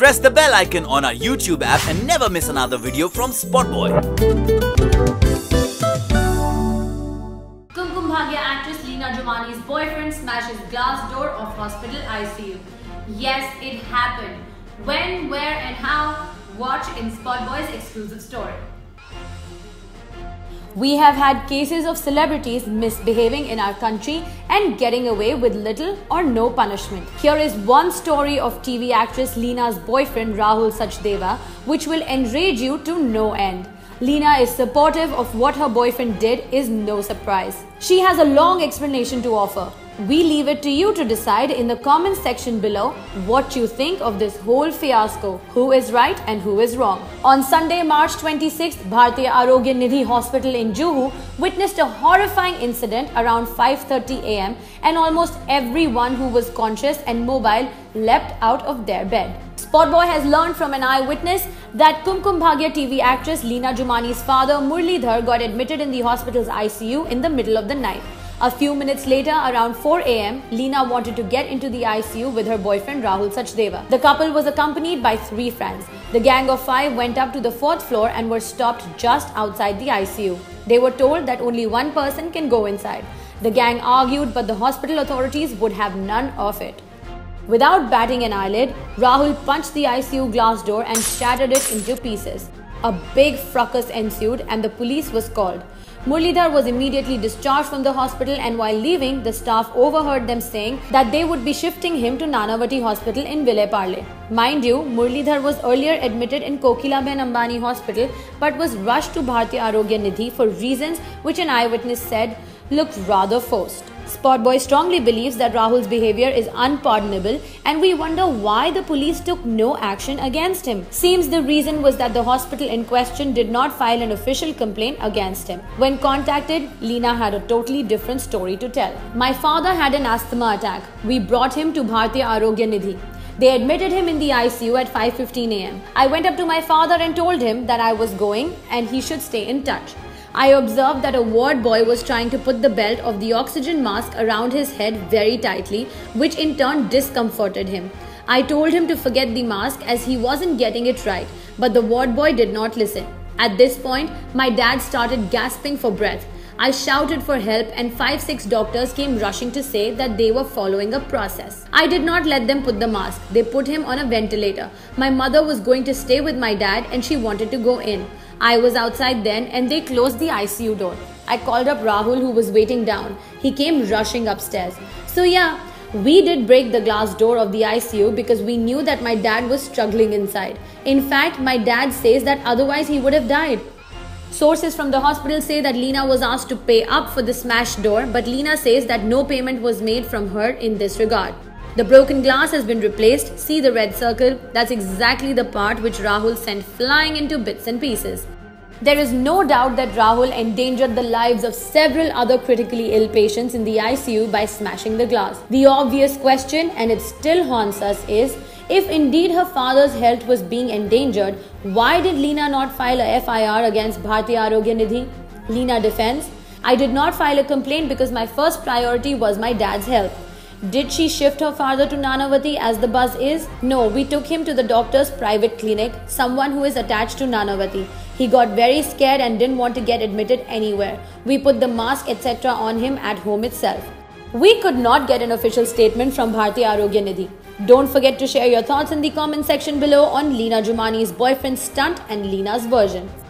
Press the bell icon on our YouTube app and never miss another video from Spotboy. Kumkum Bhagya actress Leena Jovani's boyfriend smashes glass door of hospital ICU. Yes, it happened. When, where and how? Watch in Spotboy's exclusive story. We have had cases of celebrities misbehaving in our country and getting away with little or no punishment. Here is one story of TV actress Leena's boyfriend Rahul Sachdeva, which will enrage you to no end. Leena is supportive of what her boyfriend did is no surprise. She has a long explanation to offer. We leave it to you to decide in the comments section below what you think of this whole fiasco, who is right and who is wrong. On Sunday, March 26th, Bharatiya Arogya Nidhi Hospital in Juhu witnessed a horrifying incident around 5:30 am and almost everyone who was conscious and mobile leapt out of their bed. Spotboy has learned from an eyewitness that Kumkum Bhagya TV actress Leena Jovani's father Murli Dhar got admitted in the hospital's ICU in the middle of the night. A few minutes later, around 4 am, Leena wanted to get into the ICU with her boyfriend Rahul Sachdeva. The couple was accompanied by 3 friends. The gang of 5 went up to the 4th floor and were stopped just outside the ICU. They were told that only one person can go inside. The gang argued, but the hospital authorities would have none of it. Without batting an eyelid, Rahul punched the ICU glass door and shattered it into pieces. A big fracas ensued and the police was called. Murli Dhar was immediately discharged from the hospital, and while leaving, the staff overheard them saying that they would be shifting him to Nanavati Hospital in Ville Parle. Mind you, Murli Dhar was earlier admitted in Kokilaben Ambani Hospital but was rushed to Bharatiya Arogya Nidhi for reasons which an eyewitness said looked rather forced. Spotboy strongly believes that Rahul's behavior is unpardonable, and we wonder why the police took no action against him. Seems the reason was that the hospital in question did not file an official complaint against him. When contacted, Leena had a totally different story to tell. My father had an asthma attack. We brought him to Bharatiya Arogya Nidhi. They admitted him in the ICU at 5:15 am. I went up to my father and told him that I was going and he should stay in touch. I observed that a ward boy was trying to put the belt of the oxygen mask around his head very tightly, which in turn discomforted him. I told him to forget the mask as he wasn't getting it right, but the ward boy did not listen. At this point, my dad started gasping for breath. I shouted for help and 5-6 doctors came rushing to say that they were following a process. I did not let them put the mask. They put him on a ventilator. My mother was going to stay with my dad and she wanted to go in. I was outside then and they closed the ICU door. I called up Rahul, who was waiting down. He came rushing upstairs. So yeah, we did break the glass door of the ICU because we knew that my dad was struggling inside. In fact, my dad says that otherwise he would have died. Sources from the hospital say that Leena was asked to pay up for the smashed door, but Leena says that no payment was made from her in this regard. The broken glass has been replaced. See the red circle? That's exactly the part which Rahul sent flying into bits and pieces. There is no doubt that Rahul endangered the lives of several other critically ill patients in the ICU by smashing the glass. The obvious question, and it still haunts us, is if indeed her father's health was being endangered, why did Leena not file a FIR against Bharatiya Arogya Nidhi? Leena defends, I did not file a complaint because my first priority was my dad's health. Did she shift her father to Nanavati as the buzz is? No, we took him to the doctor's private clinic, someone who is attached to Nanavati. He got very scared and didn't want to get admitted anywhere. We put the mask etc. on him at home itself. We could not get an official statement from Bharatiya Arogya Nidhi. Don't forget to share your thoughts in the comment section below on Leena Jovani's boyfriend's stunt and Leena's version.